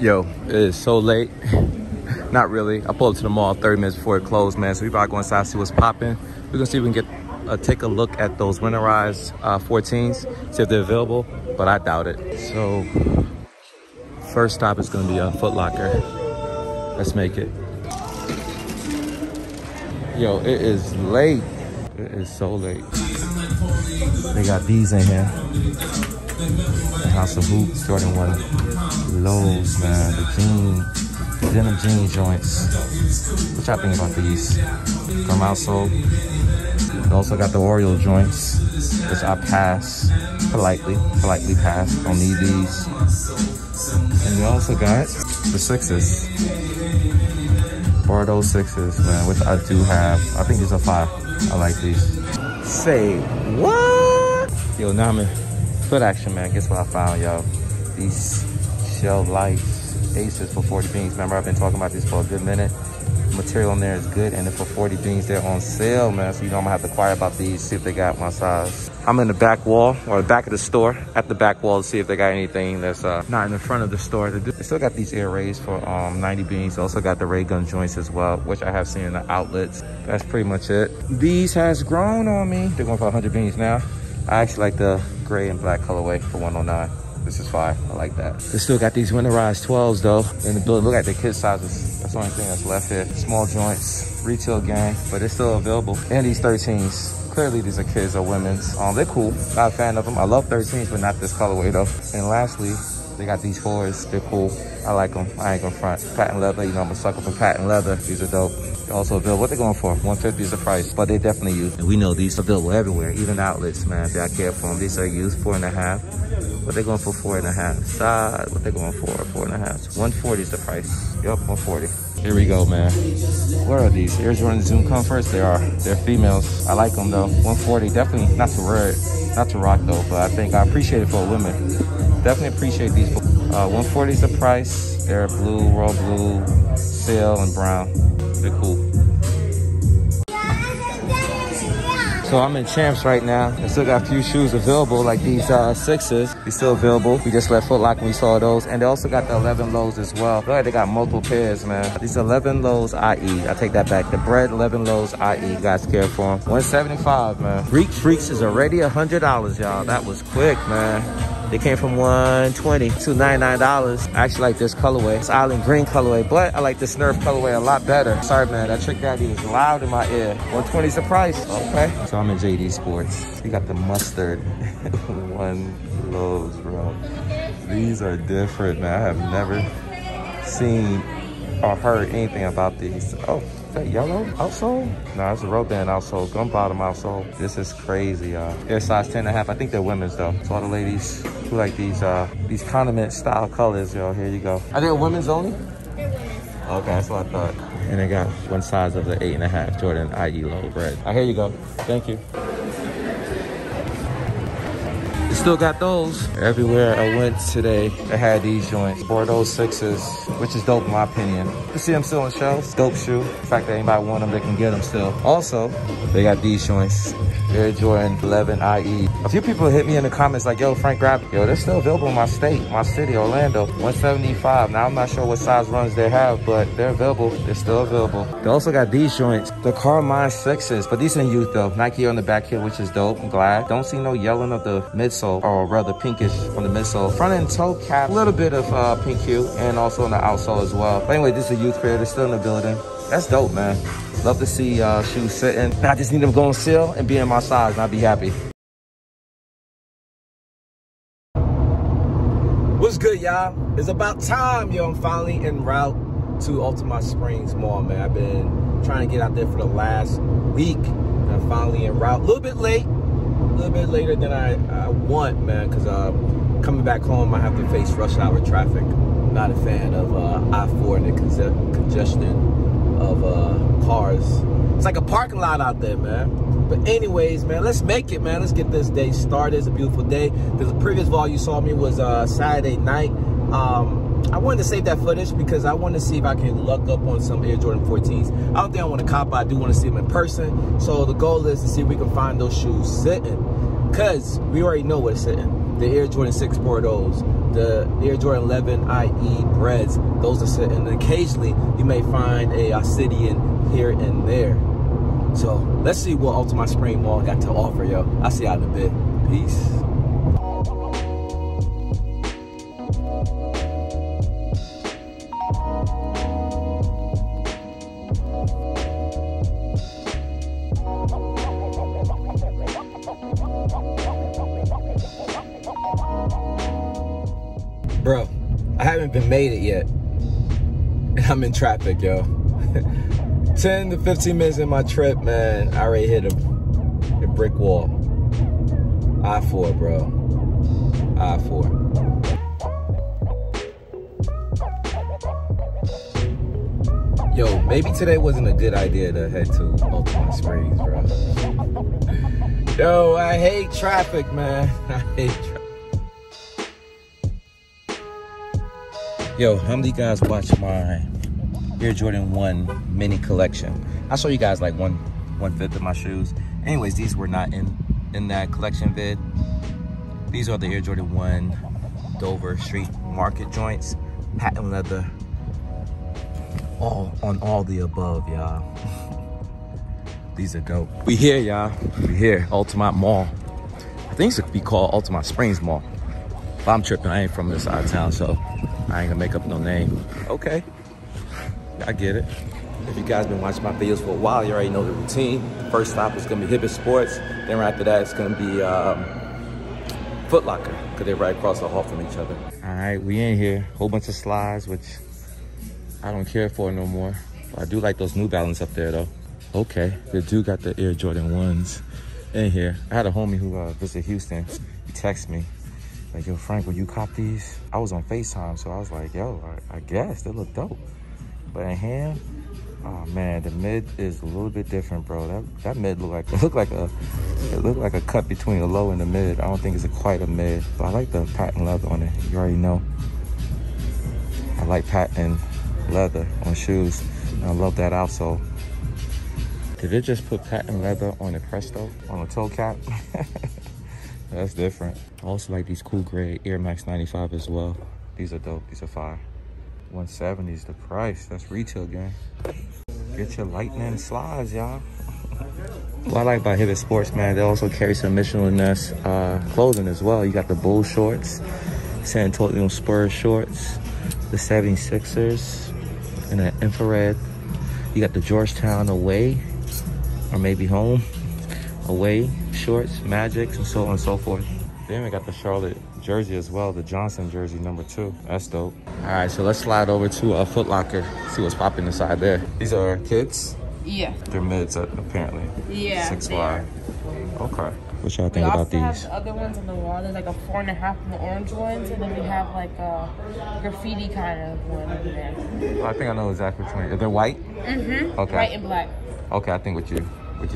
Yo, it is so late. Not really. I pulled up to the mall 30 minutes before it closed, man. So we about to go inside, see what's popping. We're gonna see if we can get take a look at those winterized 14s, see if they're available, but I doubt it. So first stop is gonna be a Footlocker. Let's make it. Yo, it is late. It is so late. They got these in here. The House of Hoops, Jordan 1. Lowe's, man. The denim jean joints. What y'all think about these? From outsole. They also got the Oreo joints, which I pass politely. Politely pass. Don't need these. And we also got the sixes. Bordeaux sixes, man, which I do have. I think these are 5. I like these. Say what? Yo, now I'm in Foot Action, man. Guess what I found, y'all? These Shell Life Aces for 40 beans. Remember, I've been talking about these for a good minute. Material in there is good, and then for 40 beans, they're on sale, man. So, you know, I'm gonna have to inquire about these, see if they got my size. I'm in the back wall, or the back of the store, at the back wall to see if they got anything that's not in the front of the store. They still got these air rays for 90 beans. They also got the ray gun joints as well, which I have seen in the outlets. That's pretty much it. These has grown on me. They're going for 100 beans now. I actually like the gray and black colorway for 109. This is fire. I like that. They still got these winterized 12s though. In the building, look at the kid sizes. That's the only thing that's left here. Small joints, retail gang, but it's still available. And these 13s. Clearly these are kids or women's. They're cool. Not a fan of them. I love 13s, but not this colorway though. And lastly, they got these 4s. They're cool. I like them. I ain't gonna front. Patent leather. You know I'm a sucker for patent leather. These are dope. They're also available. What they going for? 150 is the price, but they definitely used. And we know these are available everywhere, even outlets, man. If y'all care for them, these are used 4.5. What they going for? 4.5. Side. What they going for? 4.5. 140 is the price. Yup, 140. Here we go, man. Where are these? Air Jordan Zoom Comforts. They are. They're females. I like them though. 140. Definitely not to wear it, not to rock though. But I think I appreciate it for women. Definitely appreciate these. 140 is the price. They're blue, royal blue, sail, and brown. They're cool. So I'm in Champs right now. I still got a few shoes available, like these 6s. They're still available. We just left Foot Locker and we saw those. And they also got the 11 lows as well. Look, they got multiple pairs, man. These 11 lows, I take that back. The bread 11 lows, i.e. You guys care for them. 175, man. Freak Freaks is already $100, y'all. That was quick, man. They came from $120 to $99. I actually like this colorway. It's Island Green colorway, but I like this Nerf colorway a lot better. Sorry, man, that Trick Daddy was loud in my ear. 120's the price, okay. So I'm in JD Sports. We got the mustard one lows, bro. These are different, man. I have never seen or heard anything about these. Oh, is that yellow outsole? No, it's a rope band outsole, gum bottom outsole. This is crazy, y'all. They're size 10.5. I think they're women's though. So all the ladies who like these condiment style colors, y'all, here you go. Are they women's only? They're women's. Okay, that's what I thought. And they got one size of the 8.5 Jordan IE low bread. All right, here you go. Thank you. Still got those. Everywhere I went today, I had these joints. Bordeaux 6s, which is dope in my opinion. You see them still in shelves. Dope shoe. In fact, anybody want them, they can get them still. Also, they got these joints. Air Jordan 11 IE. A few people hit me in the comments like, yo, Frank, grab it. Yo, they're still available in my state, my city, Orlando. 175. Now, I'm not sure what size runs they have, but they're available. They're still available. They also got these joints. The Carmine 6s, but these in youth though. Nike on the back here, which is dope. I'm glad. Don't see no yelling of the midsole, or rather pinkish on the midsole. Front and toe cap, a little bit of pink hue, and also on the outsole as well. But anyway, this is a youth fair. They're still in the building. That's dope, man. Love to see shoes sitting. I just need them going sale and be in my size, and I'll be happy. What's good, y'all? It's about time, yo. I'm finally en route to Altamonte Springs Mall, man. I've been trying to get out there for the last week, and I'm finally en route. A little bit late. A little bit later than I want, man, because coming back home, I have to face rush hour traffic. I'm not a fan of I-4 and the congestion of cars. It's like a parking lot out there, man. But anyways, man, let's make it, man. Let's get this day started. It's a beautiful day. The previous vlog you saw me was Saturday night. I wanted to save that footage because I want to see if I can luck up on some Air Jordan 14s. I don't think I want to cop, but I do want to see them in person. So the goal is to see if we can find those shoes sitting, because we already know what's sitting. The Air Jordan 6 Bordeaux, the Air Jordan 11 IE breads. Those are set, and occasionally you may find a Obsidian here and there. So let's see what Altamonte Spring Mall got to offer, yo. I'll see y'all in a bit. Peace. Bro, I haven't been made it yet, and I'm in traffic, yo. 10 to 15 minutes in my trip, man, I already hit a brick wall. I-4, bro. I-4. Yo, maybe today wasn't a good idea to head to Altamonte Springs, bro. Yo, I hate traffic, man. I hate traffic. Yo, how many of you guys watch my Air Jordan 1 mini collection? I'll show you guys like one fifth of my shoes. Anyways, these were not in that collection vid. These are the Air Jordan 1 Dover Street Market joints, patent leather, all on all the above, y'all. These are dope. We here, y'all. We here, Altamonte Mall. I think it should be called Altamonte Springs Mall. If I'm tripping, I ain't from this side of town, so I ain't gonna make up no name. Okay, I get it. If you guys been watching my videos for a while, you already know the routine. First stop is gonna be Hibbett Sports. Then right after that, it's gonna be Footlocker, because they're right across the hall from each other. All right, we in here. Whole bunch of slides, which I don't care for no more. I do like those New Balance up there, though. Okay, they do got the Air Jordan 1s in here. I had a homie who visited Houston. He texted me. Like, yo, Frank, will you cop these? I was on FaceTime, so I was like, yo, I guess they look dope. But in hand, oh man, the mid is a little bit different, bro. That mid looked like a cut between the low and the mid. I don't think it's quite a mid, but I like the patent leather on it. You already know. I like patent leather on shoes, and I love that outsole. Did it just put patent leather on the Presto, on the toe cap? That's different. I also like these cool gray Air Max 95 as well. These are dope. These are fire. 170 is the price. That's retail, gang. Get your lightning slides, y'all. What I like about Hibbett Sports, man, they also carry some Michelin-esque clothing as well. You got the Bull shorts, San Antonio Spurs shorts, the 76ers, and that infrared. You got the Georgetown away, or maybe home away shorts, Magics, and so on and so forth. Then we got the Charlotte jersey as well, the Johnson jersey #2. That's dope. All right, so let's slide over to a Foot Locker, see what's popping inside there. These are kids? Yeah. They're mids, apparently. Yeah. 6Y. Okay. What y'all think about these? We also have other ones on the wall. There's like a 4.5 in the orange ones, and then we have like a graffiti kind of one over there. Well, I think I know exactly which one. They're white? Mm-hmm. Okay. White and black. Okay, I think what you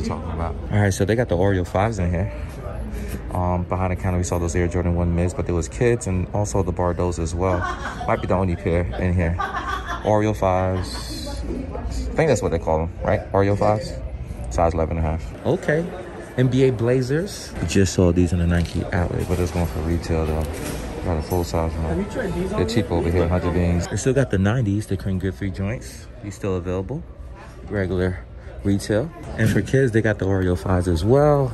talking about. All right, so they got the Oreo 5s in here. Behind the counter, we saw those Air Jordan 1 mids, but there was kids and also the Bardos as well. Might be the only pair in here. Oreo 5s. I think that's what they call them, right? Oreo 5s. Size 11.5. Okay. NBA Blazers. We just saw these in the Nike outlet, but it's going for retail, though. Got a full size one. They're cheap over here, 100 beans. They still got the 90s, the Cream Good Free joints. These still available. Regular retail. And for kids, they got the Oreo 5s as well.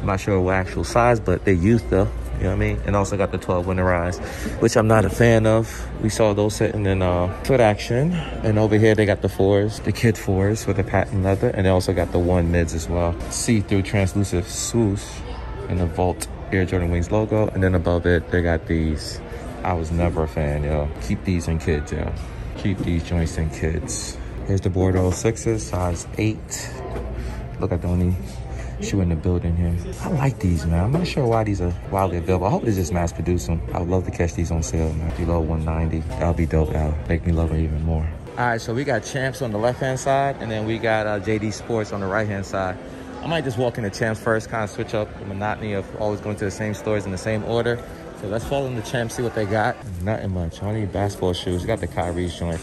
I'm not sure what actual size, but they're youth though, you know what I mean? And also got the 12 Winterized, which I'm not a fan of. We saw those sitting in Foot Action. And over here, they got the 4s, the kid 4s with the patent leather. And they also got the 1 mids as well. See-through translucent swoosh and the Vault Air Jordan Wings logo. And then above it, they got these. I was never a fan, yo. Keep these in kids, yo. Keep these joints in kids. Here's the Bordeaux 6s, size 8. Look at the only shoe in the building here. I like these, man. I'm not sure why these are widely available. I hope they just mass produce them. I would love to catch these on sale, man. Below 190, that'll be dope. That'll make me love them even more. All right, so we got Champs on the left-hand side, and then we got JD Sports on the right-hand side. I might just walk into Champs first, kind of switch up the monotony of always going to the same stores in the same order. So let's follow into Champs, see what they got. Nothing much. I need basketball shoes. We got the Kyrie's joint,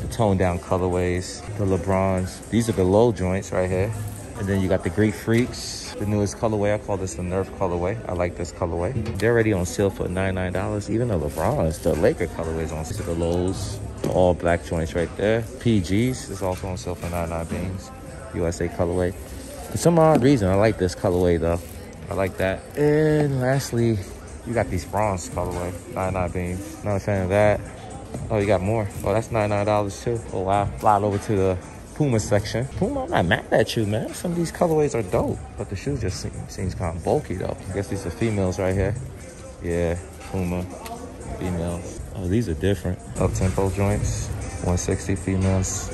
the toned down colorways, the LeBrons. These are the low joints right here. And then you got the Greek Freaks. the newest colorway. I call this the Nerf colorway. I like this colorway. They're already on sale for $99. Even the LeBrons, the Laker colorways on sale. The Lowe's, all black joints right there. PG's is also on sale for 99 beans. USA colorway. For some odd reason, I like this colorway though. I like that. And lastly, you got these bronze colorway, 99 beans. Not a fan of that. Oh, you got more. Oh, that's $99 too. Oh, wow. Fly over to the Puma section. Puma, I'm not mad at you, man. Some of these colorways are dope, but the shoes just seems kind of bulky though. I guess these are females right here. Yeah, Puma, females. Oh, these are different. Up-tempo joints, 160 females.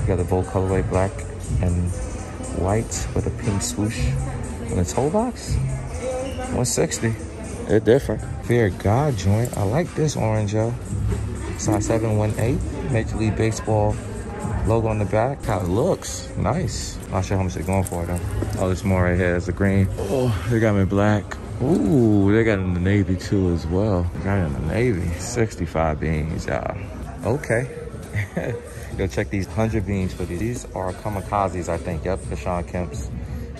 You got the bold colorway, black and white with a pink swoosh. And the toe box, 160. They're different. Fear God joint. I like this orange, yo. Size 718. Major League Baseball logo on the back. How it looks. Nice. Not sure how much they're going for, though. Oh, there's more right here. There's the green. Oh, they got me black. Ooh, they got in the navy, too, as well. They got in the navy. 65 beans, y'all. Okay. Yo, check these 100 beans for these. These are kamikazes, I think. Yep, Deshaun Kemp's.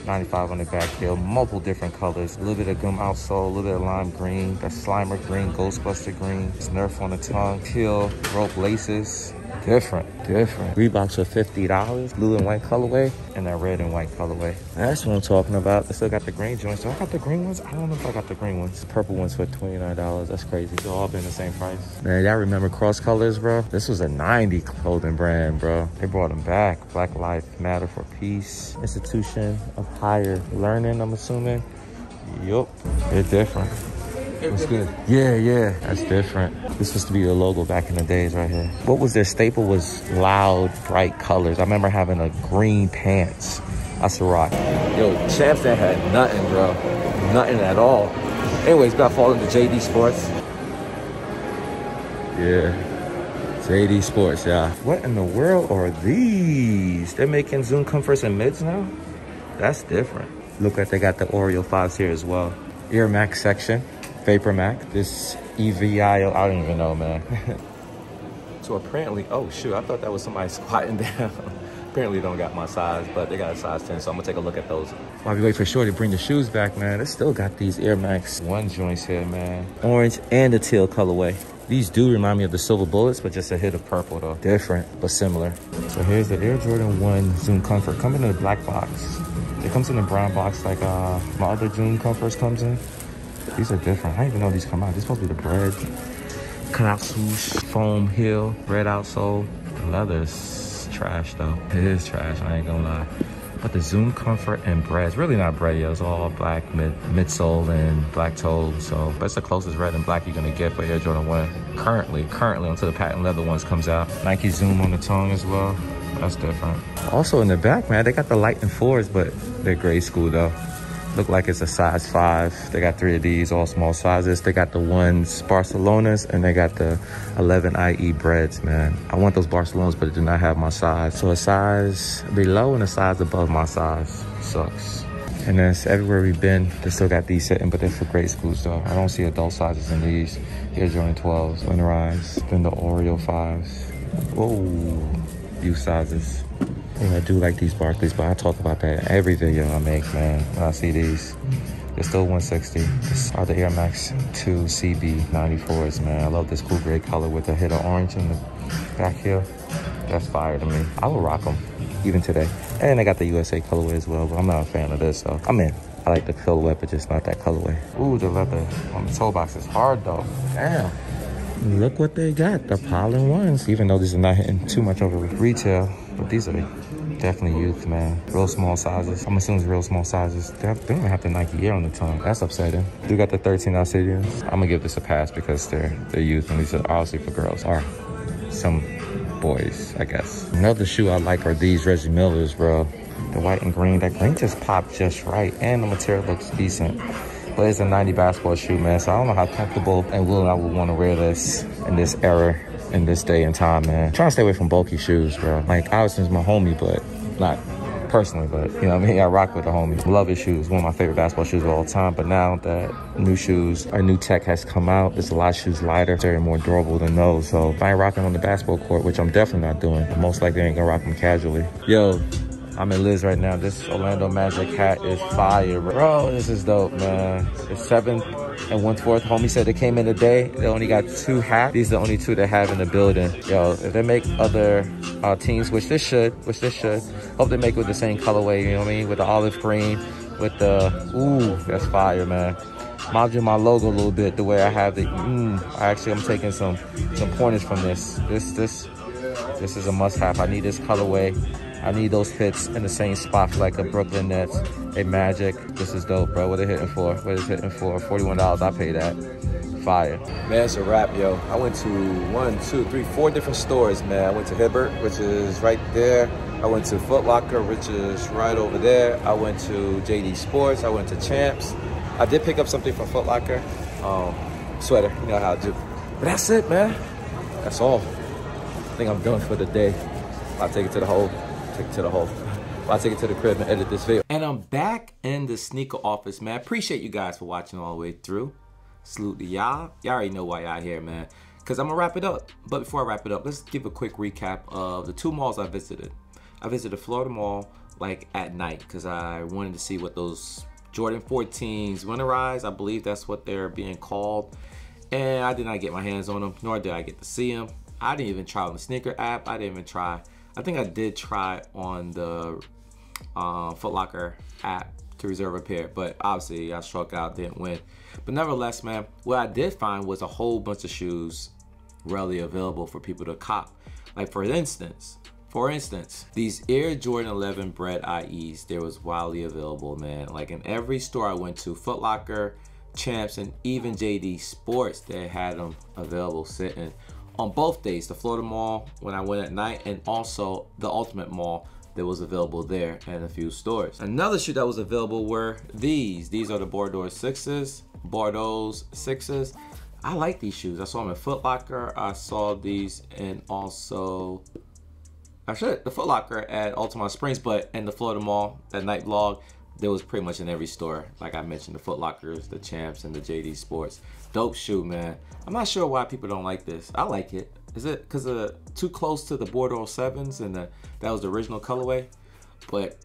95 on the back heel, multiple different colors. A little bit of gum outsole, a little bit of lime green, that Slimer green, Ghostbuster green, Nerf on the tongue, teal, rope laces. Different. Reeboks are $50, blue and white colorway, and that red and white colorway. That's what I'm talking about. I still got the green joints. Do I got the green ones? I don't know if I got the green ones. Purple ones for $29. That's crazy. They've all been the same price. Man, y'all remember Cross Colors, bro? This was a 90 clothing brand, bro. They brought them back. Black Lives Matter for Peace. Institution of Higher Learning, I'm assuming. Yup. They're different. It's good. Yeah, that's different. This was to be the logo back in the days right here. What was their staple was loud, bright colors. I remember having a green pants. That's a rock. Yo, Champs that had nothing, bro. Nothing at all. Anyways, gotta fall into JD Sports. Yeah. JD Sports, yeah. What in the world are these? They're making Zoom Comforts and Mids now? That's different. Look like they got the Oreo 5s here as well. Air Max section. Vapor Mac, this EVIO, I don't even know, man. So apparently, oh shoot, I thought that was somebody squatting down. Apparently don't got my size, but they got a size 10, so I'm gonna take a look at those. While we wait for Shorty to bring the shoes back, man, they still got these Air Max 1 joints here, man. Orange and the teal colorway. These do remind me of the Silver Bullets, but just a hit of purple though. Different, but similar. So here's the Air Jordan 1 Zoom Comfort, coming in the black box. It comes in the brown box like my other Zoom Comforts comes in. These are different. I didn't even know these come out. These supposed to be the bread. Cut out swoosh, foam heel, red outsole. The leather's trash though. It is trash, I ain't gonna lie. But the Zoom Comfort and bread, it's really not bread, yo. It's all black midsole and black toe. So that's the closest red and black you're gonna get for Air Jordan 1. Currently until the patent leather ones comes out. Nike Zoom on the tongue as well. That's different. Also in the back, man, they got the Lightning 4s, but they're grade school though. Look like it's a size 5. They got 3 of these, all small sizes. They got the 1s Barcelonas, and they got the 11 IE breads, man. I want those Barcelonas, but they do not have my size. So a size below and a size above my size. Sucks. And that's everywhere we've been. They still got these sitting, but they're for grade schools though. I don't see adult sizes in these. Here's Jordan 12s, Winterized, then the Oreo 5s. Whoa, youth sizes. And I do like these Barclays, but I talk about that in every video I make, man. When I see these, they're still 160. These are the Air Max 2 CB 94s, man. I love this cool gray color with a hit of orange in the back here. That's fire to me. I would rock them even today. And they got the USA colorway as well, but I'm not a fan of this, so I'm in. I like the silhouette, but just not that colorway. Ooh, the leather on the toe box is hard though. Damn. Look what they got, the pollen ones. Even though these are not hitting too much over retail, but these are definitely youth, man. Real small sizes. I'm assuming it's real small sizes. They don't have the Nike Air on the tongue. That's upsetting. You got the 13 Alcidians. I'm gonna give this a pass because they're youth, and these are obviously for girls or some boys, I guess. Another shoe I like are these Reggie Millers, bro. The white and green. That green just popped just right, and the material looks decent. But it's a 90 basketball shoe, man, so I don't know how comfortable and willing I would want to wear this in this era, in this day and time, man. I'm trying to stay away from bulky shoes, bro. Like, Iverson's my homie, but not personally, but you know what I mean? I rock with the homie. Love his shoes. One of my favorite basketball shoes of all time, but now that new shoes, our new tech has come out, there's a lot of shoes lighter, they're more durable than those, so if I ain't rocking on the basketball court, which I'm definitely not doing, most likely I ain't gonna rock them casually. Yo. I'm in Liz right now. This Orlando Magic hat is fire, bro. This is dope, man. It's 7 1/4. Homie said they came in today. They only got 2 hats. These are the only 2 they have in the building. Yo, if they make other teams, which they should, hope they make it with the same colorway, you know what I mean? With the olive green, with the, ooh, that's fire, man. Modeling my logo a little bit, the way I have it. I'm taking some pointers from this. This is a must-have. I need this colorway. I need those hits in the same spot for like a Brooklyn Nets, a Magic. This is dope, bro. What are they hitting for? What is hitting for? $41, I pay that. Fire. Man, it's a wrap, yo. I went to 4 different stores, man. I went to Hibbett, which is right there. I went to Footlocker, which is right over there. I went to JD Sports. I went to Champs. I did pick up something from Footlocker. Sweater, you know how I do. But that's it, man. That's all. I think I'm done for the day. I'll take it to the hole. I'll take it to the crib and edit this video. And I'm back in the sneaker office, man. Appreciate you guys for watching all the way through. Salute to y'all. Y'all already know why y'all here, man. Because I'm going to wrap it up. But before I wrap it up, let's give a quick recap of the 2 malls I visited. I visited Florida Mall like at night because I wanted to see what those Jordan 14s Winterized, I believe that's what they're being called. And I did not get my hands on them, nor did I get to see them. I didn't even try on the sneaker app. I didn't even try. I think I did try on the Foot Locker app to reserve a pair, but obviously I struck out, didn't win. But nevertheless, man, what I did find was a whole bunch of shoes readily available for people to cop. Like for instance, these Air Jordan 11 Bread IEs, there was widely available, man. Like in every store I went to, Foot Locker, Champs, and even JD Sports, they had them available sitting on both days. The Florida Mall, when I went at night, and also the Ultimate Mall that was available there and a few stores. Another shoe that was available were these. These are the Bordeaux 6s. I like these shoes. I saw them at Foot Locker. I saw these and also, the Foot Locker at Altamonte Springs, but in the Florida Mall, that night vlog, there was pretty much in every store. Like I mentioned, the Foot Lockers, the Champs, and the JD Sports. Dope shoe, man. I'm not sure why people don't like this. I like it. Is it because of too close to the Bordeaux 7s and that was the original colorway? But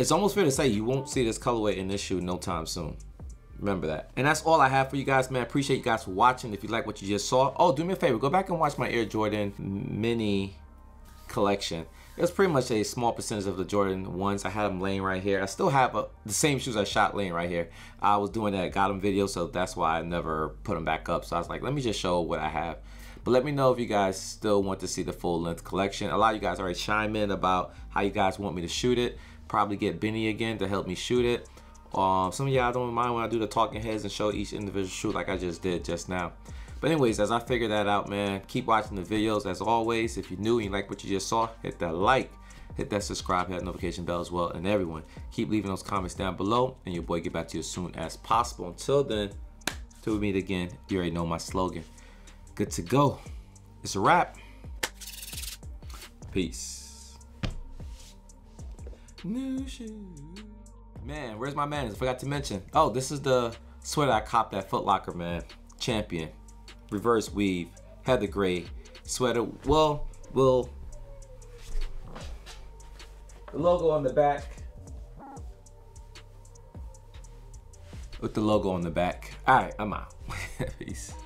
it's almost fair to say you won't see this colorway in this shoe no time soon. Remember that. And that's all I have for you guys, man. Appreciate you guys for watching. If you like what you just saw, oh, do me a favor. Go back and watch my Air Jordan mini collection. It's pretty much a small percentage of the Jordan 1s. I had them laying right here. I still have the same shoes I shot laying right here. I was doing that got them video, so that's why I never put them back up. So I was like, let me just show what I have. But let me know if you guys still want to see the full length collection. A lot of you guys already chime in about how you guys want me to shoot it. Probably get Benny again to help me shoot it. Some of y'all don't mind when I do the talking heads and show each individual shoe like I just did just now. But anyways, as I figure that out, man, keep watching the videos. As always, if you're new and you like what you just saw, hit that like, hit that subscribe, hit that notification bell as well. And everyone, keep leaving those comments down below, and your boy get back to you as soon as possible. Until then, till we meet again, you already know my slogan. Good to go. It's a wrap. Peace. New shoes. Man, where's my manners? I forgot to mention. Oh, this is the sweater I copped at Foot Locker, man. Champion. Reverse weave, heather gray sweater. Well, the logo on the back. All right, I'm out. Peace.